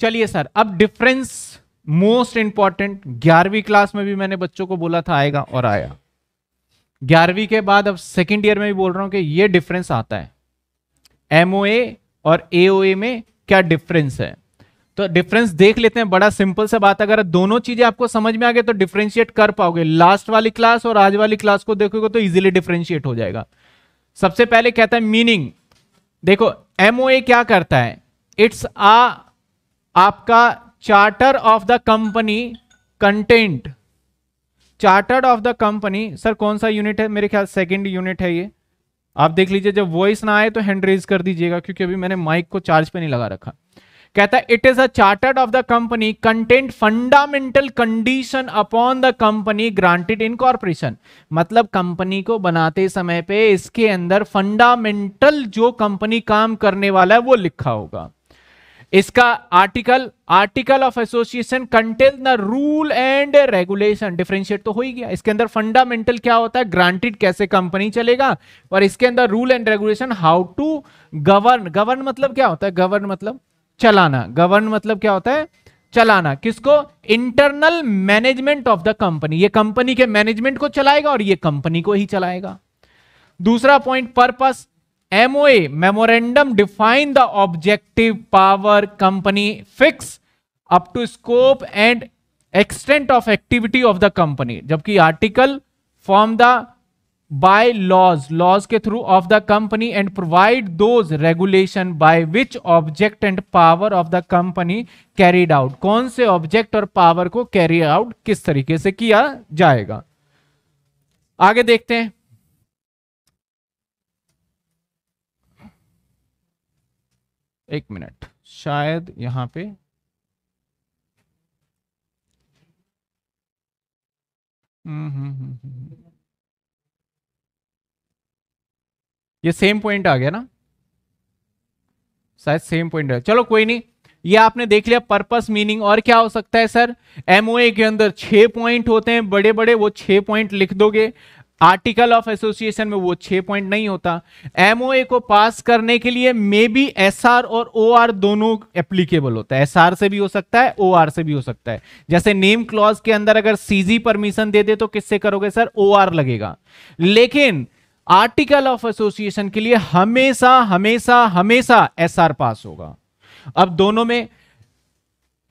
चलिए सर, अब difference most important, 11वीं क्लास में भी मैंने बच्चों को बोला था आएगा और आया, 11वीं के बाद अब सेकेंड ईयर में भी बोल रहा हूं कि ये डिफरेंस आता है एमओए और एओए में क्या डिफरेंस है। तो डिफरेंस देख लेते हैं, बड़ा सिंपल से बात, अगर दोनों चीजें आपको समझ में आ गए तो डिफरेंशिएट कर पाओगे। लास्ट वाली क्लास और आज वाली क्लास को देखोगे तो इजीली डिफरेंशिएट हो जाएगा। सबसे पहले कहता है मीनिंग, देखो एमओए क्या करता है, इट्स आपका charter of the company content, charter of the company. Sir कौन सा यूनिट है, मेरे ख्याल सेकेंड यूनिट है ये, आप देख लीजिए। जब वॉइस ना आए तो हैंड रेज कर दीजिएगा क्योंकि अभी मैंने माइक को चार्ज पे नहीं लगा रखा। कहता है it is a charter of the company content fundamental condition upon the company granted in corporation. मतलब कंपनी को बनाते समय पे इसके अंदर फंडामेंटल जो कंपनी काम करने वाला है वो लिखा होगा। इसका article, article of association contain the rule and regulation. Differentiate तो हो ही गया, इसके अंदर फंडामेंटल क्या होता है, ग्रांटेड कैसे कंपनी चलेगा, और इसके अंदर rule and regulation how to govern. Govern मतलब क्या होता है, गवर्न मतलब चलाना, गवर्न मतलब क्या होता है, चलाना। किसको, internal management of the company, ये कंपनी के मैनेजमेंट को चलाएगा और ये कंपनी को ही चलाएगा। दूसरा point purpose, MOA memorandum define the objective power company fix up to scope and extent of activity of the company, जबकि article form the bylaws, laws के through of the company and provide those regulation by which object and power of the company carried out. कौन से object और power को carry out किस तरीके से किया जाएगा। आगे देखते हैं, एक मिनट, शायद यहां पे ये सेम पॉइंट आ गया ना, शायद सेम पॉइंट है, चलो कोई नहीं। ये आपने देख लिया पर्पस मीनिंग। और क्या हो सकता है सर, एमओए के अंदर 6 पॉइंट होते हैं बड़े बड़े, वो 6 पॉइंट लिख दोगे। आर्टिकल ऑफ एसोसिएशन में वो 6 पॉइंट नहीं होता। एमओए को पास करने के लिए मे बी एसआर और ओआर दोनों एप्लीकेबल होता है, एसआर से भी हो सकता है ओआर से भी हो सकता है। जैसे नेम क्लॉज के अंदर अगर सीजी परमिशन दे दे तो किससे करोगे सर, ओआर लगेगा। लेकिन आर्टिकल ऑफ एसोसिएशन के लिए हमेशा हमेशा हमेशा एसआर पास होगा। अब दोनों में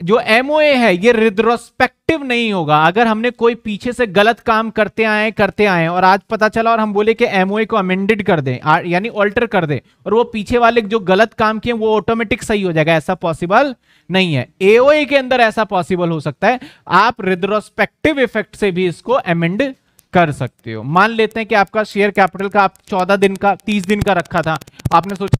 जो एमओए है ये रिट्रोस्पेक्टिव नहीं होगा। अगर हमने कोई पीछे से गलत काम करते आए और आज पता चला और हम बोले कि एमओए को अमेंडेड कर दें यानी ऑल्टर कर दें, और वो पीछे वाले जो गलत काम किए वो ऑटोमेटिक सही हो जाएगा, ऐसा पॉसिबल नहीं है। एओए के अंदर ऐसा पॉसिबल हो सकता है, आप रिट्रोस्पेक्टिव इफेक्ट से भी इसको अमेंड कर सकते हो। मान लेते हैं कि आपका शेयर कैपिटल का आप 30 दिन का रखा था, आपने सोचा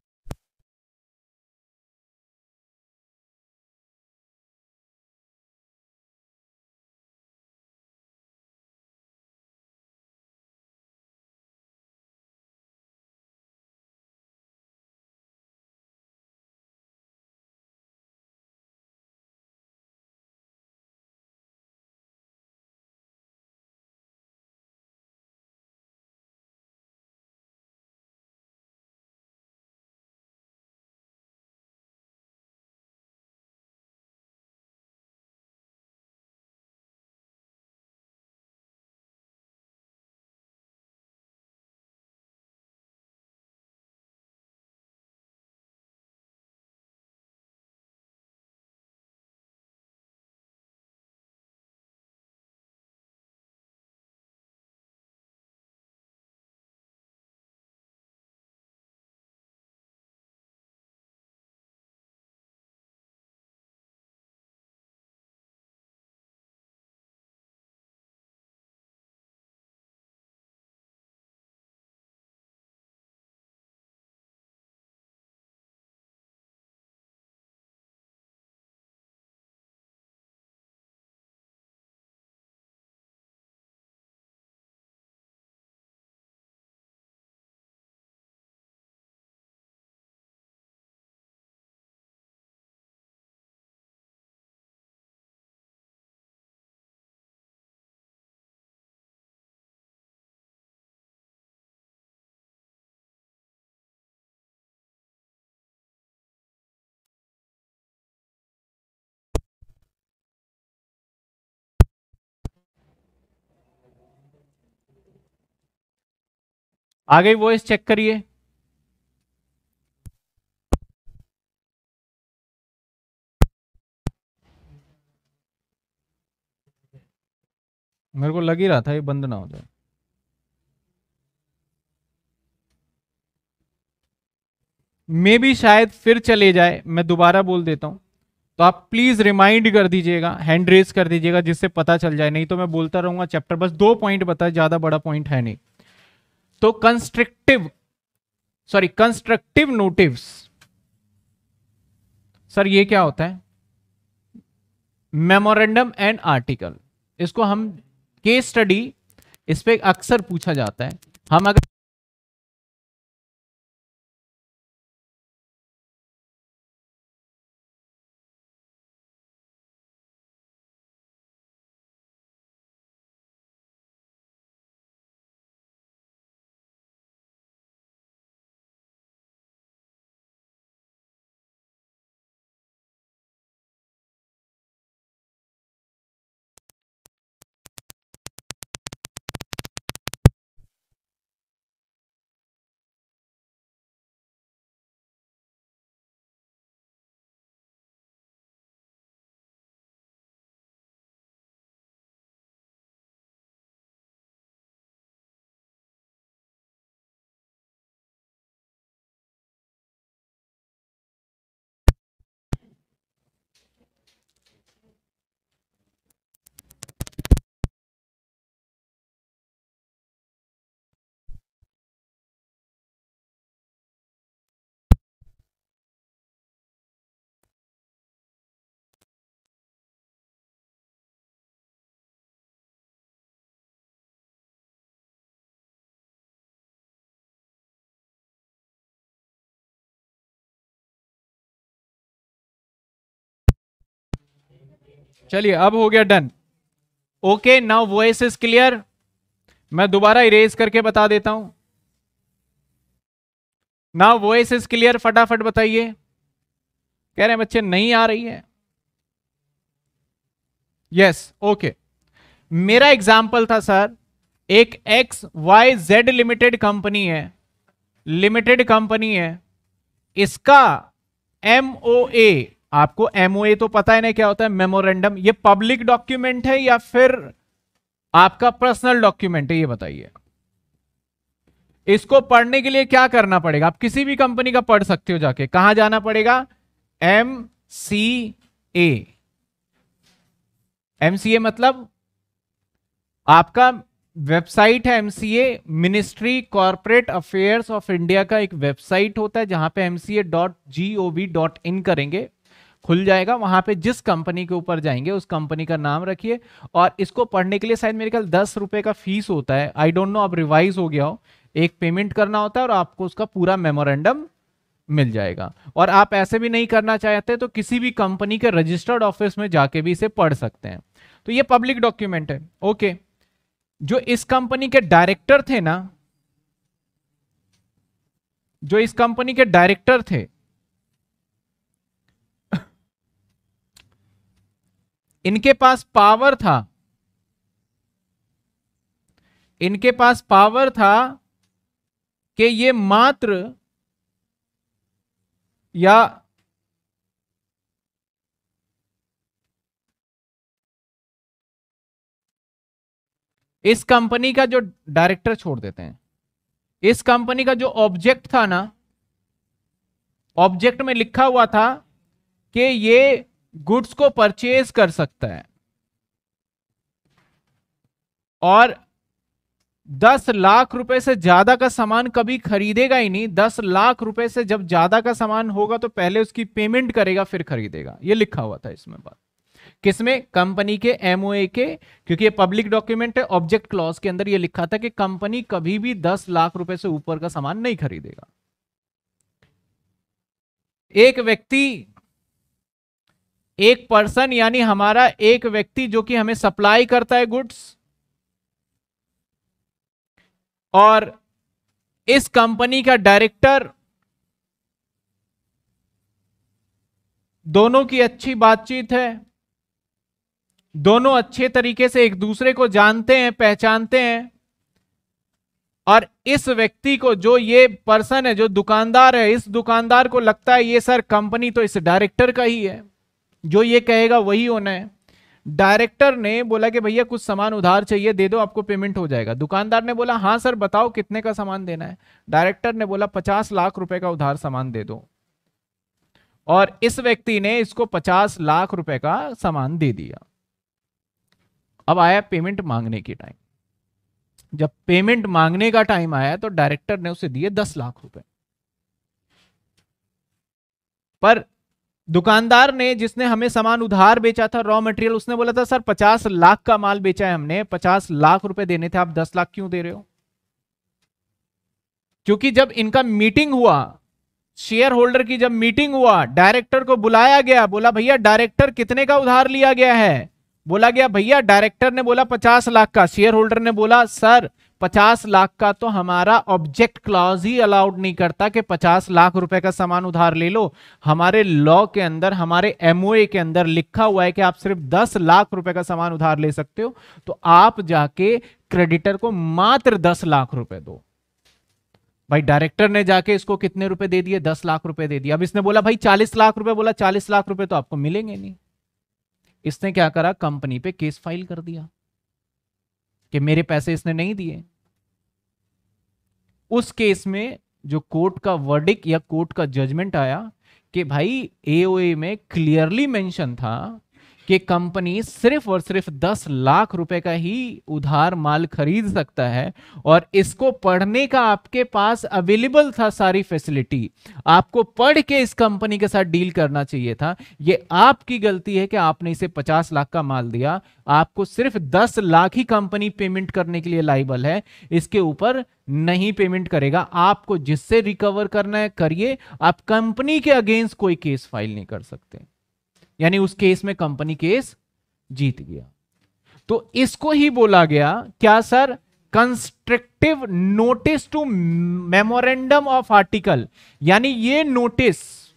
आ गई वॉइस, चेक करिए। मेरे को लग ही रहा था ये बंद ना हो जाए। मे भी शायद फिर चले जाए, मैं दोबारा बोल देता हूं, तो आप प्लीज रिमाइंड कर दीजिएगा, हैंड रेस कर दीजिएगा, जिससे पता चल जाए, नहीं तो मैं बोलता रहूंगा चैप्टर। बस 2 पॉइंट बताए, ज्यादा बड़ा पॉइंट है नहीं। तो कंस्ट्रक्टिव नोटिव्स, सर ये क्या होता है? मेमोरेंडम एंड आर्टिकल, इसको हम केस स्टडी, इस पे अक्सर पूछा जाता है। हम अगर चलिए, अब हो गया done. Okay, now voice is clear. मैं दोबारा इरेज करके बता देता हूं। नाउ वॉइस इज क्लियर, फटाफट बताइए। कह रहे हैं बच्चे नहीं आ रही है। Yes, okay. मेरा एग्जाम्पल था सर, एक XYZ लिमिटेड कंपनी है, इसका MOA, आपको MOA तो पता है ना क्या होता है, मेमोरेंडम। ये पब्लिक डॉक्यूमेंट है या फिर आपका पर्सनल डॉक्यूमेंट है, ये बताइए। इसको पढ़ने के लिए क्या करना पड़ेगा? आप किसी भी कंपनी का पढ़ सकते हो, जाके कहां जाना पड़ेगा? MCA। MCA मतलब आपका वेबसाइट है, MCA ministry corporate affairs of India का एक वेबसाइट होता है, जहां पे MCA.gov.in करेंगे, खुल जाएगा। वहां पे जिस कंपनी के ऊपर जाएंगे उस कंपनी का नाम रखिए, और इसको पढ़ने के लिए शायद मेरे ख्याल 10 रुपए का फीस होता है, आई डोंट नो, अब रिवाइज हो गया हो। एक पेमेंट करना होता है और आपको उसका पूरा मेमोरेंडम मिल जाएगा। और आप ऐसे भी नहीं करना चाहते तो किसी भी कंपनी के रजिस्टर्ड ऑफिस में जाके भी इसे पढ़ सकते हैं। तो ये पब्लिक डॉक्यूमेंट है। ओके, जो इस कंपनी के डायरेक्टर थे ना, इनके पास पावर था, कि ये मात्र या इस कंपनी का जो डायरेक्टर, छोड़ देते हैं, इस कंपनी का जो ऑब्जेक्ट था ना, ऑब्जेक्ट में लिखा हुआ था कि ये गुड्स को परचेज कर सकता है और 10 लाख रुपए से ज्यादा का सामान कभी खरीदेगा ही नहीं। 10 लाख रुपए से जब ज्यादा का सामान होगा तो पहले उसकी पेमेंट करेगा फिर खरीदेगा, ये लिखा हुआ था इसमें। बात किसमें? कंपनी के MOA के, क्योंकि ये पब्लिक डॉक्यूमेंट है। ऑब्जेक्ट क्लॉज के अंदर ये लिखा था कि कंपनी कभी भी 10 लाख रुपए से ऊपर का सामान नहीं खरीदेगा। एक व्यक्ति, एक पर्सन, यानी हमारा एक व्यक्ति जो कि हमें सप्लाई करता है गुड्स, और इस कंपनी का डायरेक्टर, दोनों की अच्छी बातचीत है, दोनों अच्छे तरीके से एक दूसरे को जानते हैं, पहचानते हैं, और इस व्यक्ति को, जो ये पर्सन है, जो दुकानदार है, इस दुकानदार को लगता है ये सर कंपनी तो इस डायरेक्टर का ही है, जो ये कहेगा वही होना है। डायरेक्टर ने बोला कि भैया कुछ सामान उधार चाहिए, दे दो, आपको पेमेंट हो जाएगा। दुकानदार ने बोला हाँ सर बताओ कितने का सामान देना है। डायरेक्टर ने बोला 50 लाख रुपए का उधार सामान दे दो, और इस व्यक्ति ने इसको 50 लाख रुपए का सामान दे दिया। अब आया पेमेंट मांगने की टाइम। जब पेमेंट मांगने का टाइम आया तो डायरेक्टर ने उसे दिए 10 लाख रुपए, पर दुकानदार ने, जिसने हमें सामान उधार बेचा था, रॉ मटेरियल, उसने बोला था सर 50 लाख का माल बेचा है हमने, 50 लाख रुपए देने थे, आप 10 लाख क्यों दे रहे हो? क्योंकि जब इनका मीटिंग हुआ, शेयर होल्डर की जब मीटिंग हुआ, डायरेक्टर को बुलाया गया, बोला भैया डायरेक्टर कितने का उधार लिया गया है? बोला गया भैया डायरेक्टर ने बोला 50 लाख का। शेयर होल्डर ने बोला सर 50 लाख का तो हमारा ऑब्जेक्ट क्लॉज ही अलाउड नहीं करता कि 50 लाख रुपए का सामान उधार ले लो। हमारे लॉ के अंदर, हमारे MOA के अंदर लिखा हुआ है कि आप सिर्फ 10 लाख रुपए का सामान उधार ले सकते हो। तो आप जाके क्रेडिटर को मात्र 10 लाख रुपए दो। भाई डायरेक्टर ने जाके इसको कितने रुपए दे दिए? 10 लाख रुपए दे दिए। अब इसने बोला भाई 40 लाख रुपए, बोला 40 लाख रुपए तो आपको मिलेंगे नहीं। इसने क्या करा, कंपनी पे केस फाइल कर दिया कि मेरे पैसे इसने नहीं दिए। उस केस में जो कोर्ट का वर्डिक्ट या कोर्ट का जजमेंट आया कि भाई AOA में क्लियरली मेंशन था कि कंपनी सिर्फ और सिर्फ 10 लाख रुपए का ही उधार माल खरीद सकता है, और इसको पढ़ने का आपके पास अवेलेबल था सारी फैसिलिटी, आपको पढ़ के इस कंपनी के साथ डील करना चाहिए था। ये आपकी गलती है कि आपने इसे 50 लाख का माल दिया, आपको सिर्फ 10 लाख ही कंपनी पेमेंट करने के लिए लायबल है, इसके ऊपर नहीं पेमेंट करेगा। आपको जिससे रिकवर करना है करिए, आप कंपनी के अगेंस्ट कोई केस फाइल नहीं कर सकते। यानी उस केस में कंपनी केस जीत गया। तो इसको ही बोला गया क्या sir, constructive notice to memorandum of article. यानी ये नोटिस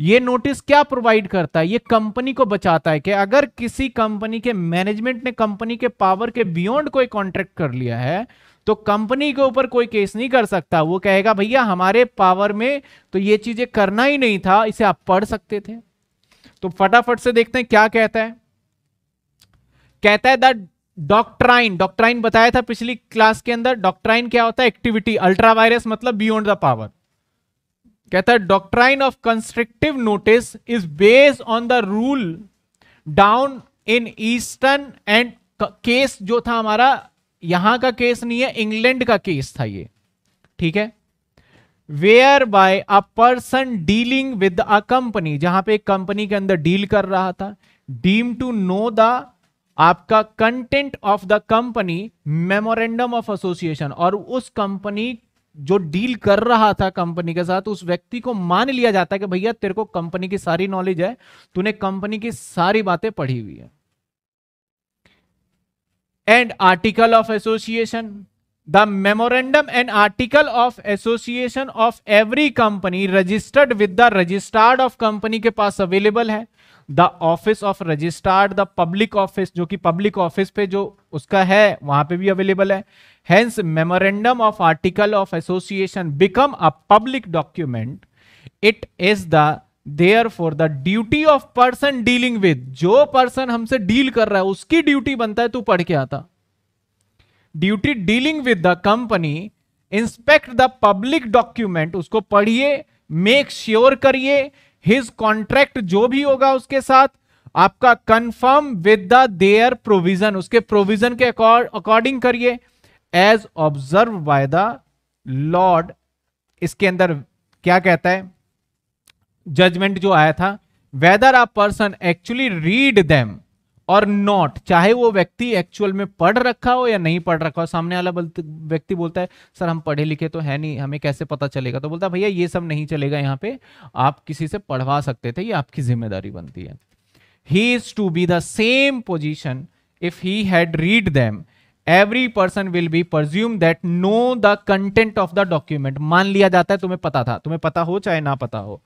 क्या प्रोवाइड करता है? ये कंपनी को बचाता है कि अगर किसी कंपनी के मैनेजमेंट ने कंपनी के पावर के बियॉन्ड कोई कॉन्ट्रैक्ट कर लिया है तो कंपनी के ऊपर कोई केस नहीं कर सकता। वो कहेगा भैया हमारे पावर में तो ये चीजें करना ही नहीं था, इसे आप पढ़ सकते थे। तो फटाफट से देखते हैं क्या कहता है। कहता है द डॉक्ट्राइन, डॉक्ट्राइन बताया था पिछली क्लास के अंदर। डॉक्ट्राइन क्या होता है? एक्टिविटी अल्ट्रावायरस मतलब बियॉन्ड द पावर। कहता है doctrine of constructive notice is based on the rule down in eastern and case, जो था हमारा यहां का केस नहीं है, इंग्लैंड का केस था ये, ठीक है। Whereby a person dealing with a company, जहां पे एक कंपनी के अंदर डील कर रहा था, डीम टू नो द आपका content of the company memorandum of association, और उस कंपनी जो डील कर रहा था कंपनी के साथ, उस व्यक्ति को मान लिया जाता है कि भैया तेरे को कंपनी की सारी नॉलेज है, तूने कंपनी की सारी बातें पढ़ी हुई है। And article of association, The memorandum and article of association of every company registered with the registered of company के पास available है। The office of registered, the public office, जो कि public office पे जो उसका है वहां पे भी available है। Hence memorandum of article of association become a public document. It is the therefore the duty of person dealing with, जो person हमसे deal कर रहा है उसकी duty बनता है तू पढ़ के आता। Duty dealing with the company, inspect the public document, उसको पढ़िए, मेक श्योर करिए, हिज कॉन्ट्रैक्ट जो भी होगा उसके साथ आपका confirm with the their provision, उसके प्रोविजन के अकॉर्डिंग करिए, as observe by the lord. इसके अंदर क्या कहता है, जजमेंट जो आया था, whether a person actually read them और नॉट, चाहे वो व्यक्ति एक्चुअल में पढ़ रखा हो या नहीं पढ़ रखा हो। सामने वाला व्यक्ति बोलता है सर हम पढ़े लिखे तो है नहीं, हमें कैसे पता चलेगा? तो बोलता है भैया ये सब नहीं चलेगा, यहाँ पे आप किसी से पढ़वा सकते थे, ये आपकी जिम्मेदारी बनती है। He is to be the same position if he had read them. Every person will be presume that know the content of the document, मान लिया जाता है तुम्हें पता था, तुम्हें पता हो चाहे ना पता हो।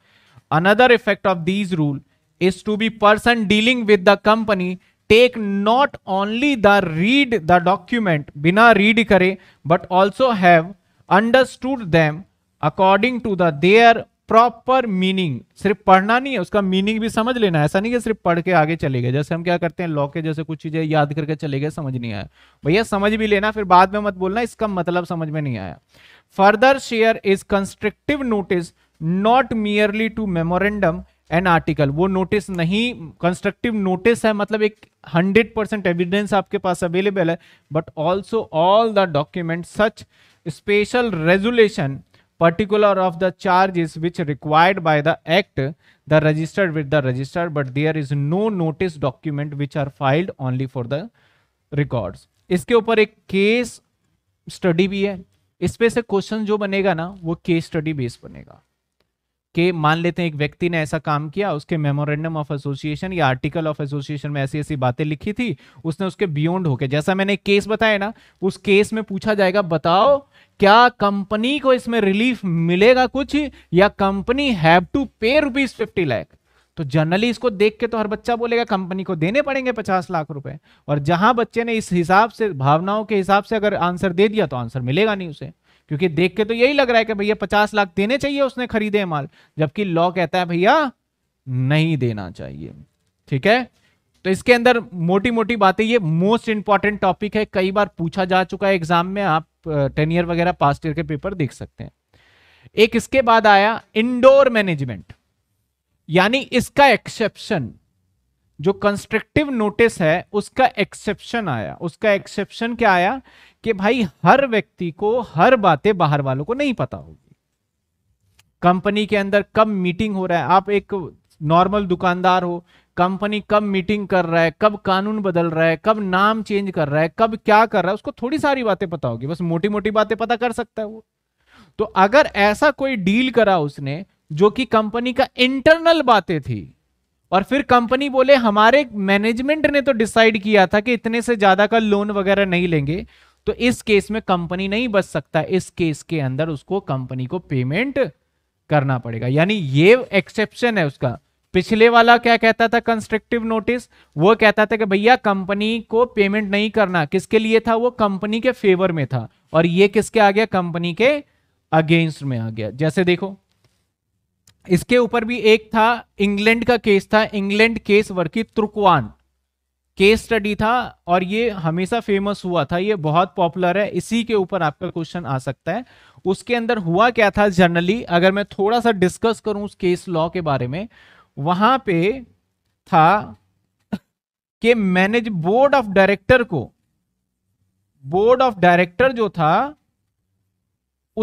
Another effect of these rule is to be person dealing with the company take not only the read the document, बिना रीड करे, but also have understood them according to the their proper meaning. सिर्फ पढ़ना नहीं है, उसका meaning भी समझ लेना है। ऐसा नहीं कि सिर्फ पढ़ के आगे चले गए, जैसे हम क्या करते हैं लॉ के जैसे कुछ चीजें याद करके चले गए, समझ नहीं आया। भैया समझ भी लेना, फिर बाद में मत बोलना इसका मतलब समझ में नहीं आया। Further share is constructive notice not merely to memorandum and article. वो नोटिस नहीं, कंस्ट्रक्टिव नोटिस है, मतलब एक 100% एविडेंस आपके पास अवेलेबल है, but also all the document such special resolution particular of the charges which required by the act the registered with the register, but there is no notice document which are filed only for the records। इसके ऊपर एक case study भी है, इसमें से question जो बनेगा ना वो केस स्टडी बेस बनेगा कि मान लेते हैं एक व्यक्ति ने ऐसा काम किया, उसके मेमोरेंडम ऑफ एसोसिएशन या आर्टिकल ऑफ एसोसिएशन में ऐसी ऐसी बातें लिखी थी, उसने उसके बियॉन्ड होके, जैसा मैंने केस बताया ना, उस केस में पूछा जाएगा बताओ क्या कंपनी को इसमें रिलीफ मिलेगा कुछ, या कंपनी हैव टू पे ₹50 लाख। तो जनरली इसको देख के तो हर बच्चा बोलेगा कंपनी को देने पड़ेंगे 50 लाख रुपए, और जहां बच्चे ने इस हिसाब से, भावनाओं के हिसाब से अगर आंसर दे दिया तो आंसर मिलेगा नहीं उसे, क्योंकि देख के तो यही लग रहा है कि भैया 50 लाख देने चाहिए उसने खरीदे माल, जबकि लॉ कहता है भैया नहीं देना चाहिए। ठीक है, तो इसके अंदर मोटी मोटी बातें, ये मोस्ट इंपॉर्टेंट टॉपिक है, कई बार पूछा जा चुका है एग्जाम में, आप 10 ईयर वगैरह पास्ट ईयर के पेपर देख सकते हैं। एक इसके बाद आया इंडोर मैनेजमेंट, यानी इसका एक्सेप्शन, जो कंस्ट्रक्टिव नोटिस है उसका एक्सेप्शन आया। उसका एक्सेप्शन क्या आया कि भाई हर व्यक्ति को हर बातें बाहर वालों को नहीं पता होगी, कंपनी के अंदर कब मीटिंग हो रहा है, आप एक नॉर्मल दुकानदार हो, कंपनी कब मीटिंग कर रहा है, कब कानून बदल रहा है, कब नाम चेंज कर रहा है, कब क्या कर रहा है, उसको थोड़ी सारी बातें पता होगी, बस मोटी मोटी बातें पता कर सकता है वो। तो अगर ऐसा कोई डील करा उसने जो कि कंपनी का इंटरनल बातें थी, और फिर कंपनी बोले हमारे मैनेजमेंट ने तो डिसाइड किया था कि इतने से ज्यादा का लोन वगैरह नहीं लेंगे, तो इस केस में कंपनी नहीं बच सकता, इस केस के अंदर उसको कंपनी को पेमेंट करना पड़ेगा। यानी ये एक्सेप्शन है उसका। पिछले वाला क्या कहता था कंस्ट्रक्टिव नोटिस, वो कहता था कि भैया कंपनी को पेमेंट नहीं करना, किसके लिए था वो कंपनी के फेवर में था, और ये किसके आ गया कंपनी के अगेंस्ट में आ गया। जैसे देखो इसके ऊपर भी एक था, इंग्लैंड का केस था, इंग्लैंड केस वर्की तुर्कवान केस स्टडी था, और ये हमेशा फेमस हुआ था, ये बहुत पॉपुलर है, इसी के ऊपर आपका क्वेश्चन आ सकता है। उसके अंदर हुआ क्या था, जनरली अगर मैं थोड़ा सा डिस्कस करूं उस केस लॉ के बारे में, वहां पे था कि मैनेज बोर्ड ऑफ डायरेक्टर को, बोर्ड ऑफ डायरेक्टर जो था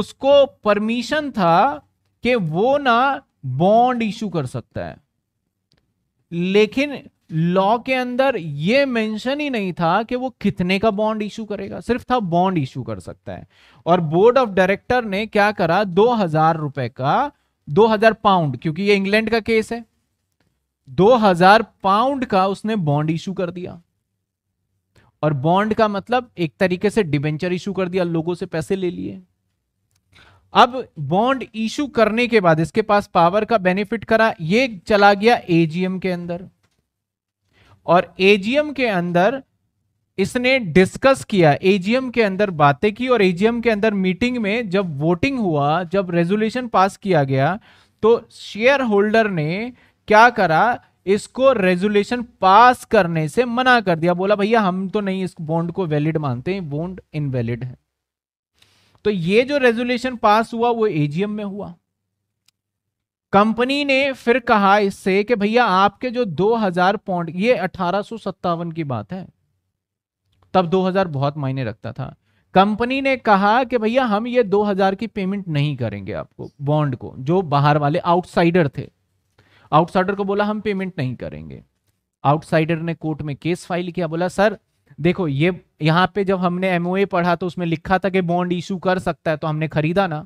उसको परमिशन था कि वो ना बॉन्ड इशू कर सकता है, लेकिन लॉ के अंदर ये मेंशन ही नहीं था कि वो कितने का बॉन्ड इशू करेगा, सिर्फ था बॉन्ड इशू कर सकता है। और बोर्ड ऑफ डायरेक्टर ने क्या करा, 2000 रुपए का, 2000 पाउंड, क्योंकि ये इंग्लैंड का केस है, 2000 पाउंड का उसने बॉन्ड इशू कर दिया। और बॉन्ड का मतलब एक तरीके से डिबेंचर इशू कर दिया, लोगों से पैसे ले लिए। अब बॉन्ड इशू करने के बाद इसके पास पावर का बेनिफिट करा, ये चला गया एजीएम के अंदर, और एजीएम के अंदर इसने डिस्कस किया, एजीएम के अंदर बातें की, और एजीएम के अंदर मीटिंग में जब वोटिंग हुआ, जब रेजोल्यूशन पास किया गया, तो शेयर होल्डर ने क्या करा, इसको रेजोल्यूशन पास करने से मना कर दिया, बोला भैया हम तो नहीं इस बॉन्ड को वैलिड मानते हैं, बॉन्ड इनवैलिड है। तो ये जो रेजोल्यूशन पास हुआ वो एजीएम में हुआ। कंपनी ने फिर कहा इससे कि भैया आपके जो 2000 पाउंड, ये 1857 की बात है, तब 2000 बहुत मायने रखता था। कंपनी ने कहा कि भैया हम ये 2000 की पेमेंट नहीं करेंगे आपको, बॉन्ड को, जो बाहर वाले आउटसाइडर थे, आउटसाइडर को बोला हम पेमेंट नहीं करेंगे। आउटसाइडर ने कोर्ट में केस फाइल किया, बोला सर देखो ये यहाँ पे जब हमने एमओए पढ़ा तो उसमें लिखा था कि बॉन्ड इशू कर सकता है, तो हमने खरीदा ना,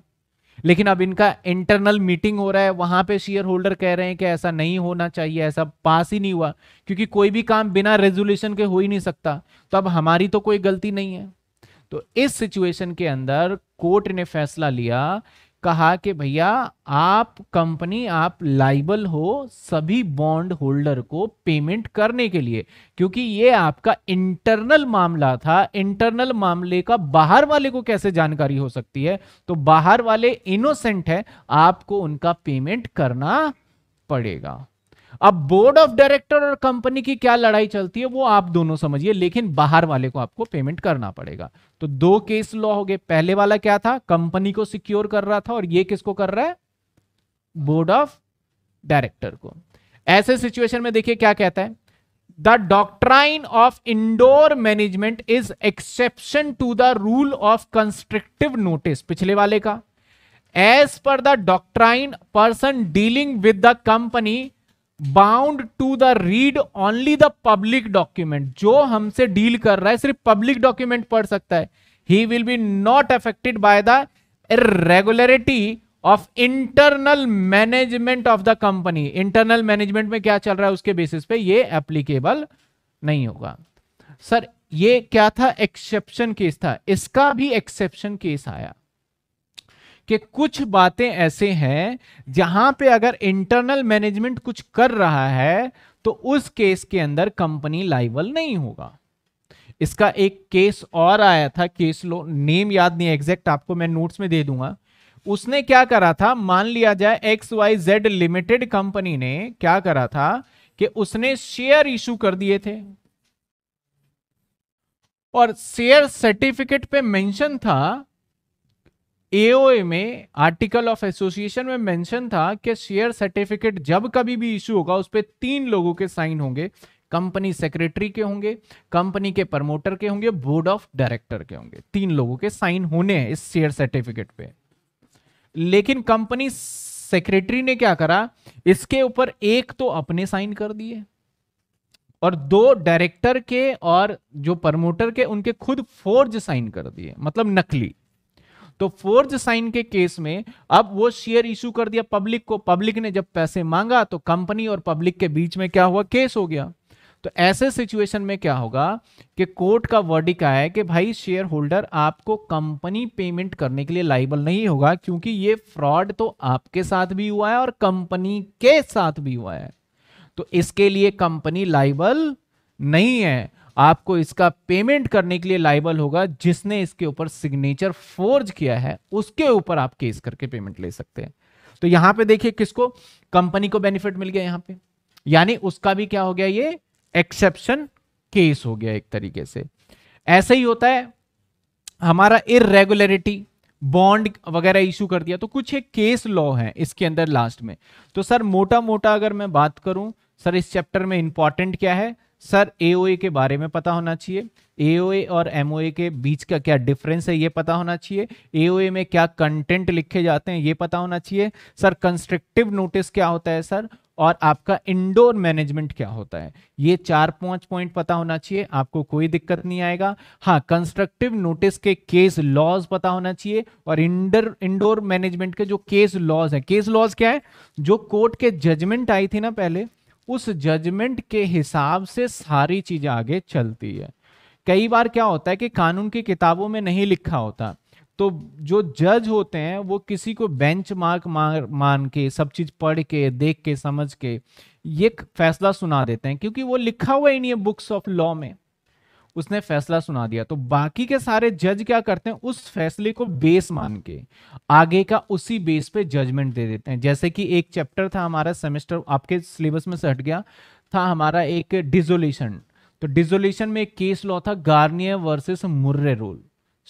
लेकिन अब इनका इंटरनल मीटिंग हो रहा है, वहां पे शेयर होल्डर कह रहे हैं कि ऐसा नहीं होना चाहिए, ऐसा पास ही नहीं हुआ, क्योंकि कोई भी काम बिना रेजोल्यूशन के हो ही नहीं सकता, तो अब हमारी तो कोई गलती नहीं है। तो इस सिचुएशन के अंदर कोर्ट ने फैसला लिया कहा कि भैया आप कंपनी आप लाइबल हो सभी बॉन्ड होल्डर को पेमेंट करने के लिए, क्योंकि ये आपका इंटरनल मामला था। इंटरनल मामले का बाहर वाले को कैसे जानकारी हो सकती है? तो बाहर वाले इनोसेंट है, आपको उनका पेमेंट करना पड़ेगा। अब बोर्ड ऑफ डायरेक्टर और कंपनी की क्या लड़ाई चलती है वो आप दोनों समझिए, लेकिन बाहर वाले को आपको पेमेंट करना पड़ेगा। तो दो केस लॉ हो गए। पहले वाला क्या था? कंपनी को सिक्योर कर रहा था, और ये किसको कर रहा है? बोर्ड ऑफ डायरेक्टर को। ऐसे सिचुएशन में देखिए क्या कहता है, the doctrine of indoor management is exception to the rule of constructive notice. पिछले वाले का as per the doctrine person dealing with the company bound to the read only the public document. जो हमसे डील कर रहा है सिर्फ public document पढ़ सकता है। He will be not affected by the irregularity of internal management of the company. Internal management में क्या चल रहा है उसके बेसिस पे ये एप्लीकेबल नहीं होगा। सर ये क्या था? एक्सेप्शन केस था। इसका भी एक्सेप्शन केस आया कि कुछ बातें ऐसे हैं जहां पे अगर इंटरनल मैनेजमेंट कुछ कर रहा है तो उस केस के अंदर कंपनी लायबल नहीं होगा। इसका एक केस और आया था, केस लो नेम याद नहीं एग्जैक्ट, आपको मैं नोट्स में दे दूंगा। उसने क्या करा था, मान लिया जाए XYZ लिमिटेड कंपनी ने क्या करा था कि उसने शेयर इशू कर दिए थे, और शेयर सर्टिफिकेट पे मेंशन था, AOA में आर्टिकल ऑफ एसोसिएशन में मेंशन था कि शेयर सर्टिफिकेट जब कभी भी इशू होगा उस पर 3 लोगों के साइन होंगे। कंपनी सेक्रेटरी के होंगे, कंपनी के प्रमोटर के होंगे, बोर्ड ऑफ डायरेक्टर के होंगे। 3 लोगों के साइन होने हैं इस शेयर सर्टिफिकेट पे। लेकिन कंपनी सेक्रेटरी ने क्या करा, इसके ऊपर 1 तो अपने साइन कर दिए और 2 डायरेक्टर के और जो प्रमोटर के उनके खुद फोर्ज साइन कर दिए, मतलब नकली। तो फोर्ज साइन के केस में अब वो शेयर इशू कर दिया पब्लिक को, पब्लिक ने जब पैसे मांगा तो कंपनी और पब्लिक के बीच में क्या हुआ? केस हो गया। तो ऐसे सिचुएशन में क्या होगा कि कोर्ट का वर्डिक्ट आया है कि भाई शेयर होल्डर आपको कंपनी पेमेंट करने के लिए लायबल नहीं होगा, क्योंकि ये फ्रॉड तो आपके साथ भी हुआ है और कंपनी के साथ भी हुआ है, तो इसके लिए कंपनी लायबल नहीं है। आपको इसका पेमेंट करने के लिए लायबल होगा, जिसने इसके ऊपर सिग्नेचर फोर्ज किया है उसके ऊपर आप केस करके पेमेंट ले सकते हैं। तो यहां पे देखिए किसको, कंपनी को बेनिफिट मिल गया यहां पे, यानी उसका भी क्या हो गया, ये एक्सेप्शन केस हो गया एक तरीके से। ऐसे ही होता है हमारा इरेगुलरिटी, बॉन्ड वगैरह इशू कर दिया, तो कुछ एक केस लॉ है इसके अंदर लास्ट में। तो सर मोटा मोटा अगर मैं बात करूं, सर इस चैप्टर में इंपॉर्टेंट क्या है? सर AOA के बारे में पता होना चाहिए, AOA और MOA के बीच का क्या डिफरेंस है ये पता होना चाहिए, AOA में क्या कंटेंट लिखे जाते हैं ये पता होना चाहिए, सर कंस्ट्रक्टिव नोटिस क्या होता है सर, और आपका इंडोर मैनेजमेंट क्या होता है, ये 4-5 पॉइंट पता होना चाहिए, आपको कोई दिक्कत नहीं आएगा। हाँ, कंस्ट्रक्टिव नोटिस के केस लॉज पता होना चाहिए, और इंडोर मैनेजमेंट के जो केस लॉज है, केस लॉज क्या है, जो कोर्ट के जजमेंट आई थी ना पहले, उस जजमेंट के हिसाब से सारी चीजें आगे चलती है। कई बार क्या होता है कि कानून की किताबों में नहीं लिखा होता, तो जो जज होते हैं वो किसी को बेंचमार्क मान के सब चीज पढ़ के देख के समझ के ये फैसला सुना देते हैं, क्योंकि वो लिखा हुआ ही नहीं है बुक्स ऑफ लॉ में, उसने फैसला सुना दिया। तो बाकी के सारे जज क्या करते हैं, उस फैसले को बेस मान के आगे का उसी बेस पे जजमेंट दे देते हैं। जैसे कि एक चैप्टर था हमारा, सेमेस्टर आपके सिलेबस में से हट गया था हमारा, एक डिसोल्यूशन। तो डिसोल्यूशन में एक केस लॉ था गार्नियर वर्सेस मुर्रे रूल,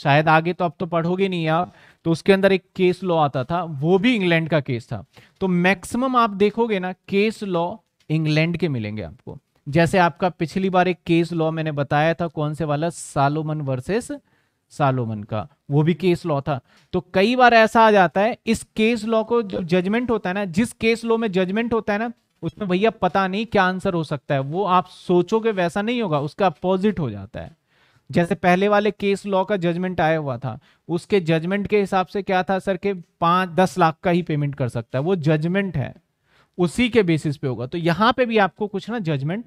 शायद आगे तो अब तो पढ़ोगे नहीं आप। तो उसके अंदर एक केस लॉ आता था, वो भी इंग्लैंड का केस था। तो मैक्सिमम आप देखोगे ना केस लॉ इंग्लैंड के मिलेंगे आपको। जैसे आपका पिछली बार एक केस लॉ मैंने बताया था, कौन से वाला, सालोमन वर्सेस सालोमन का, वो भी केस लॉ था। तो कई बार ऐसा आ जाता है, इस केस लॉ को जो जजमेंट होता है ना, जिस केस लॉ में जजमेंट होता है ना, उसमें भैया पता नहीं क्या आंसर हो सकता है, वो आप सोचोगे वैसा नहीं होगा, उसका अपोजिट हो जाता है। जैसे पहले वाले केस लॉ का जजमेंट आया हुआ था, उसके जजमेंट के हिसाब से क्या था सर के 5-10 लाख का ही पेमेंट कर सकता है, वो जजमेंट है उसी के बेसिस पे होगा। तो यहाँ पे भी आपको कुछ ना जजमेंट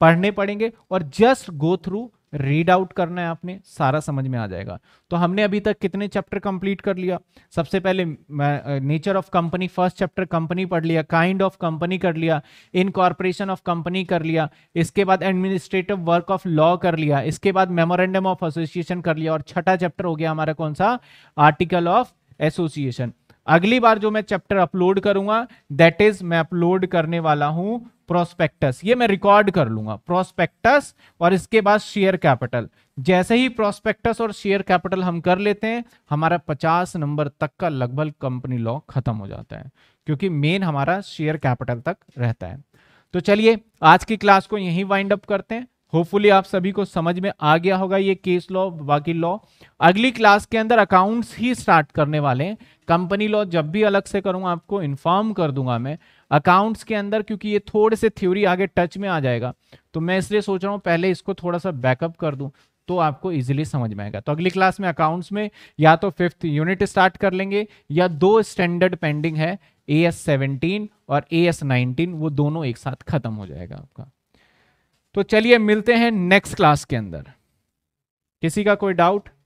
पढ़ने पड़ेंगे और just go through read out करना है आपने, सारा समझ में आ जाएगा। तो हमने अभी तक कितने चैप्टर कंप्लीट कर लिया? सबसे पहले nature of company first chapter company पढ़ लिया, काइंड ऑफ कंपनी कर लिया, इनकॉर्पोरेशन ऑफ कंपनी कर लिया, इसके बाद एडमिनिस्ट्रेटिव वर्क ऑफ लॉ कर लिया, इसके बाद मेमोरेंडम ऑफ एसोसिएशन कर लिया, और छठा चैप्टर हो गया हमारा कौन सा? Article of association. अगली बार जो मैं चैप्टर अपलोड करूंगा, दैट इज मैं अपलोड करने वाला हूं प्रोस्पेक्टस, ये मैं रिकॉर्ड कर लूंगा, प्रोस्पेक्टस और इसके बाद शेयर कैपिटल। जैसे ही प्रोस्पेक्टस और शेयर कैपिटल हम कर लेते हैं, हमारा 50 नंबर तक का लगभग कंपनी लॉ खत्म हो जाता है, क्योंकि मेन हमारा शेयर कैपिटल तक रहता है। तो चलिए आज की क्लास को यहीं वाइंड अप करते हैं। होपफुली आप सभी को समझ में आ गया होगा ये केस लॉ, बाकी लॉ। अगली क्लास के अंदर अकाउंट्स ही स्टार्ट करने वाले हैं। कंपनी लॉ जब भी अलग से करूँगा आपको इन्फॉर्म कर दूंगा मैं अकाउंट्स के अंदर, क्योंकि ये थोड़े से थ्योरी आगे टच में आ जाएगा, तो मैं इसलिए सोच रहा हूँ पहले इसको थोड़ा सा बैकअप कर दूँ तो आपको इजीली समझ में आएगा। तो अगली क्लास में अकाउंट्स में या तो 5th यूनिट स्टार्ट कर लेंगे, या 2 स्टैंडर्ड पेंडिंग है AS-17 और AS-19, वो दोनों एक साथ खत्म हो जाएगा आपका। तो चलिए मिलते हैं नेक्स्ट क्लास के अंदर। किसी का कोई डाउट?